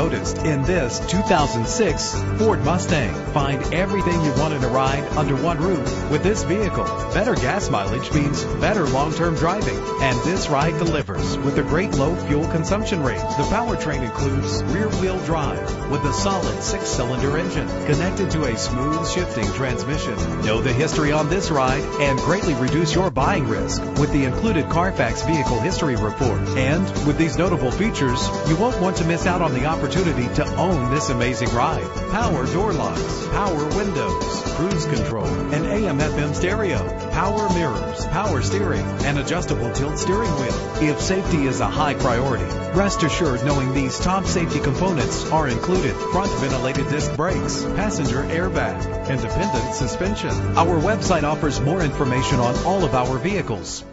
noticed in this 2006 Ford Mustang. Find everything you want in a ride under one roof with this vehicle. Better gas mileage means better long-term driving, and this ride delivers with a great low fuel consumption rate. The powertrain includes rear-wheel drive with a solid 6-cylinder engine connected to a smooth shifting transmission. Know the history on this ride and greatly reduce your buying risk with the included Carfax Vehicle History Report. And with these notable features, you won't want to miss out on the opportunity to own this amazing ride. Power door locks, power windows, cruise control, an AM/FM stereo, power mirrors, power steering, and adjustable tilt steering wheel. If safety is a high priority, rest assured knowing these top safety components are included: front ventilated disc brakes, passenger airbag, independent suspension. Our website offers more information on all of our vehicles.